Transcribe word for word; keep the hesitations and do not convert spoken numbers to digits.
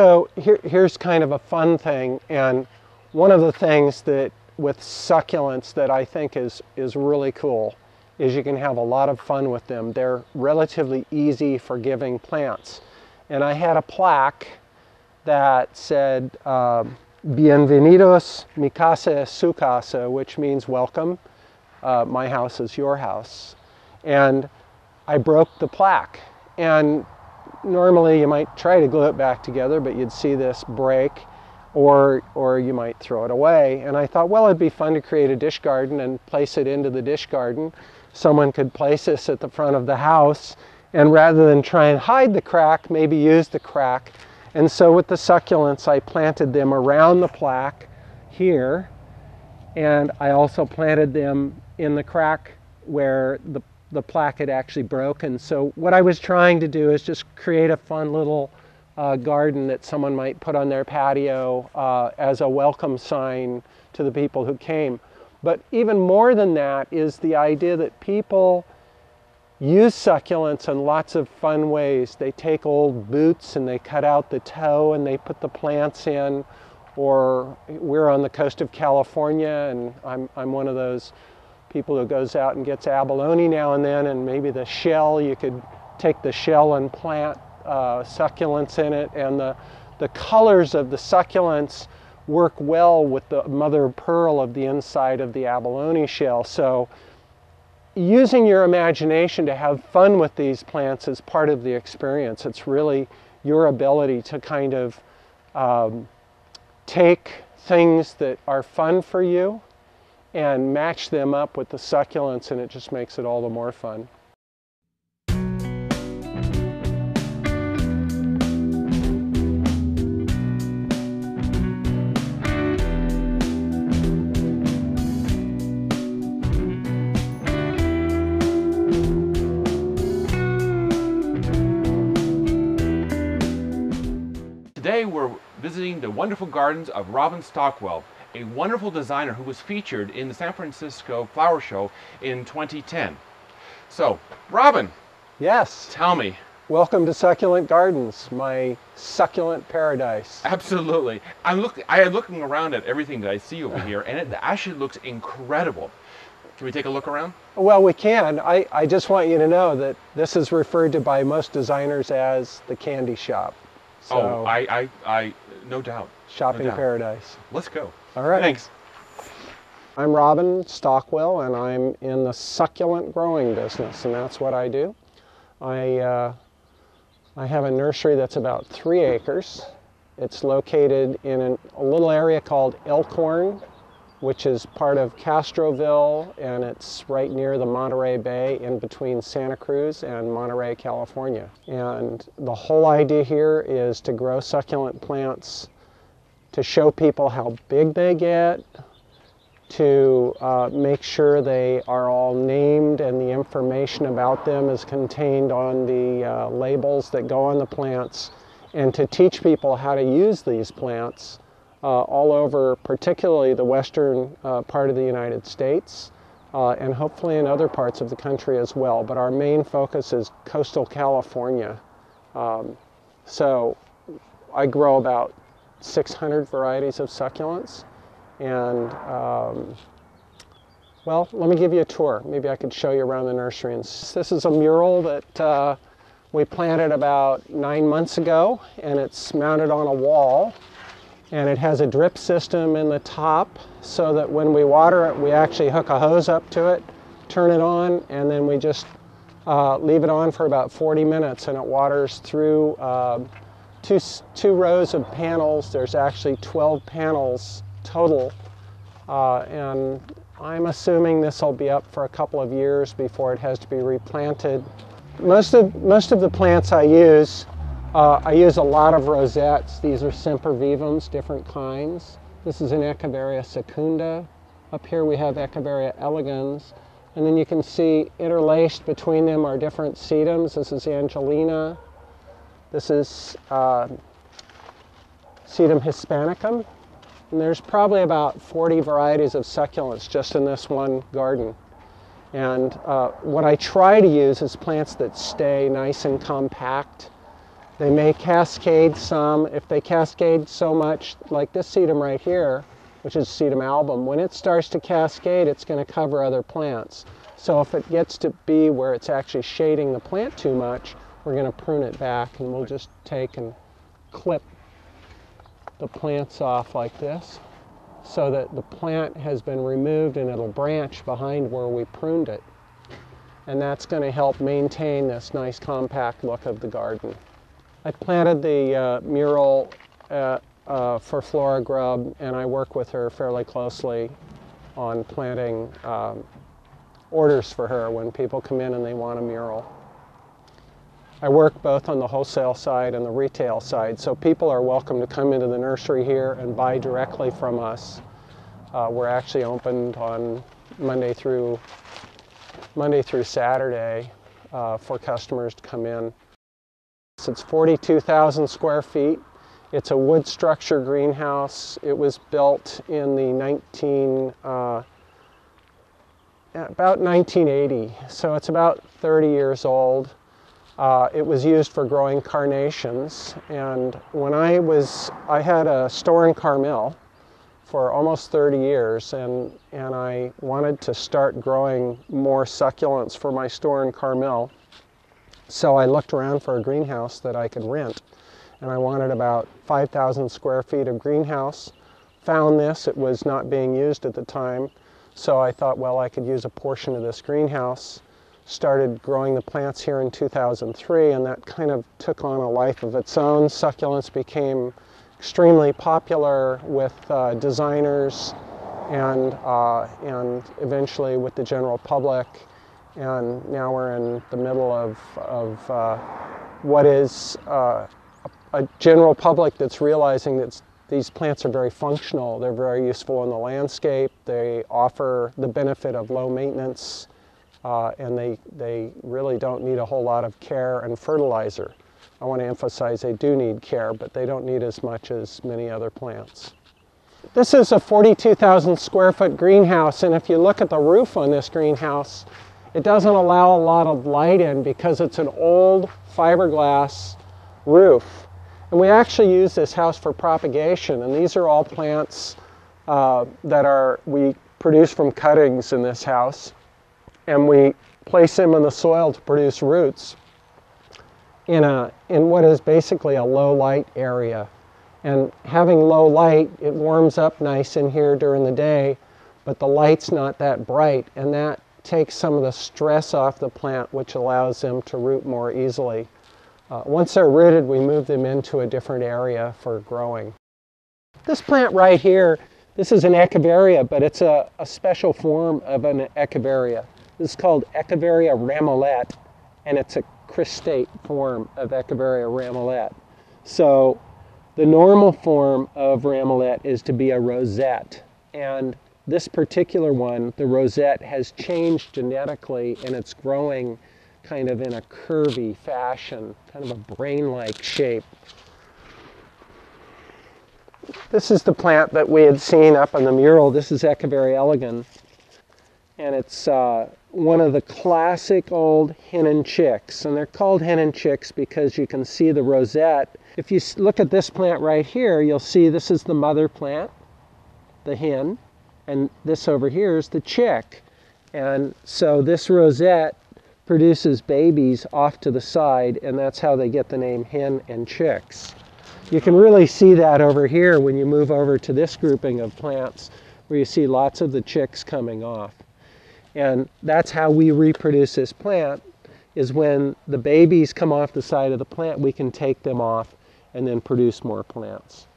So here, here's kind of a fun thing, and one of the things that with succulents that I think is, is really cool is you can have a lot of fun with them. They're relatively easy forgiving plants. And I had a plaque that said, uh, Bienvenidos mi casa es su casa, which means welcome, uh, my house is your house. And I broke the plaque. And normally you might try to glue it back together, but you'd see this break, or, or you might throw it away. And I thought, well, it'd be fun to create a dish garden and place it into the dish garden. Someone could place this at the front of the house, and rather than try and hide the crack, maybe use the crack. And so with the succulents, I planted them around the plaque here, and I also planted them in the crack where the, the plaque had actually broken. So what I was trying to do is just create a fun little uh, garden that someone might put on their patio uh, as a welcome sign to the people who came. But even more than that is the idea that people use succulents in lots of fun ways. They take old boots and they cut out the toe and they put the plants in. Or we're on the coast of California, and I'm, I'm one of those people who goes out and gets abalone now and then, and maybe the shell, you could take the shell and plant uh, succulents in it, and the, the colors of the succulents work well with the mother of pearl of the inside of the abalone shell. So using your imagination to have fun with these plants is part of the experience. It's really your ability to kind of um, take things that are fun for you and match them up with the succulents, and it just makes it all the more fun. Today we're visiting the wonderful gardens of Robin Stockwell, a wonderful designer who was featured in the San Francisco Flower Show in twenty ten. So, Robin. Yes. Tell me. Welcome to Succulent Gardens, my succulent paradise. Absolutely. I'm look, I am looking around at everything that I see over here, and it actually looks incredible. Can we take a look around? Well, we can. I, I just want you to know that this is referred to by most designers as the candy shop. So, oh, I, I, I, no doubt. Shopping no doubt. Paradise. Let's go. All right. Thanks. I'm Robin Stockwell, and I'm in the succulent growing business, and that's what I do. I, uh, I have a nursery that's about three acres. It's located in an, a little area called Elkhorn, which is part of Castroville, and it's right near the Monterey Bay in between Santa Cruz and Monterey, California. And the whole idea here is to grow succulent plants, to show people how big they get, to uh, make sure they are all named and the information about them is contained on the uh, labels that go on the plants, and to teach people how to use these plants Uh, all over, particularly the western uh, part of the United States, uh, and hopefully in other parts of the country as well. But our main focus is coastal California. Um, so I grow about six hundred varieties of succulents. And, um, well, let me give you a tour. Maybe I could show you around the nursery. And this is a mural that uh, we planted about nine months ago, and it's mounted on a wall. And it has a drip system in the top so that when we water it, we actually hook a hose up to it, turn it on, and then we just uh, leave it on for about forty minutes, and it waters through uh, two, two rows of panels. There's actually twelve panels total, uh, and I'm assuming this will be up for a couple of years before it has to be replanted. Most of, most of the plants I use Uh, I use a lot of rosettes. These are Sempervivums, different kinds. This is an Echeveria secunda. Up here we have Echeveria elegans. And then you can see interlaced between them are different sedums. This is Angelina. This is uh, Sedum Hispanicum. And there's probably about forty varieties of succulents just in this one garden. And uh, what I try to use is plants that stay nice and compact. They may cascade some. If they cascade so much, like this sedum right here, which is sedum album, when it starts to cascade, it's going to cover other plants. So if it gets to be where it's actually shading the plant too much, we're going to prune it back, and we'll just take and clip the plants off like this so that the plant has been removed and it'll branch behind where we pruned it. And that's going to help maintain this nice compact look of the garden. I planted the uh, mural at, uh, for Flora Grubb, and I work with her fairly closely on planting um, orders for her when people come in and they want a mural. I work both on the wholesale side and the retail side, so people are welcome to come into the nursery here and buy directly from us. Uh, we're actually opened on Monday through, Monday through Saturday uh, for customers to come in. It's forty-two thousand square feet. It's a wood structure greenhouse. It was built in the nineteen, uh, about nineteen eighty, so it's about thirty years old. Uh, it was used for growing carnations, and when I was, I had a store in Carmel for almost thirty years, and, and I wanted to start growing more succulents for my store in Carmel. So I looked around for a greenhouse that I could rent, and I wanted about five thousand square feet of greenhouse. Found this, it was not being used at the time, so I thought, well, I could use a portion of this greenhouse. Started growing the plants here in two thousand three, and that kind of took on a life of its own. Succulents became extremely popular with uh, designers and, uh, and eventually with the general public. And now we're in the middle of, of uh, what is uh, a general public that's realizing that these plants are very functional. They're very useful in the landscape. They offer the benefit of low maintenance, uh, and they, they really don't need a whole lot of care and fertilizer. I want to emphasize they do need care, but they don't need as much as many other plants. This is a forty-two thousand square foot greenhouse, and if you look at the roof on this greenhouse, it doesn't allow a lot of light in because it's an old fiberglass roof. And we actually use this house for propagation, and these are all plants uh, that are we produce from cuttings in this house, and we place them in the soil to produce roots in, a, in what is basically a low light area. And having low light, it warms up nice in here during the day, but the light's not that bright, and that takes some of the stress off the plant, which allows them to root more easily. Uh, once they're rooted, we move them into a different area for growing. This plant right here, this is an Echeveria, but it's a, a special form of an Echeveria. This is called Echeveria ramillet, and it's a cristate form of Echeveria ramillet. So the normal form of ramillet is to be a rosette, and this particular one, the rosette, has changed genetically, and it's growing kind of in a curvy fashion, kind of a brain-like shape. This is the plant that we had seen up on the mural. This is Echeveria elegans, and it's uh, one of the classic old hen and chicks, and they're called hen and chicks because you can see the rosette. If you look at this plant right here, you'll see this is the mother plant, the hen, and this over here is the chick. And so this rosette produces babies off to the side, and that's how they get the name hen and chicks. You can really see that over here when you move over to this grouping of plants, where you see lots of the chicks coming off. And that's how we reproduce this plant, is when the babies come off the side of the plant, we can take them off and then produce more plants.